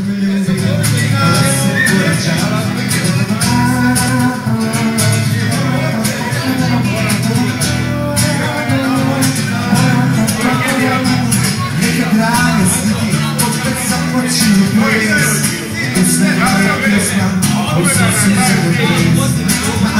It's not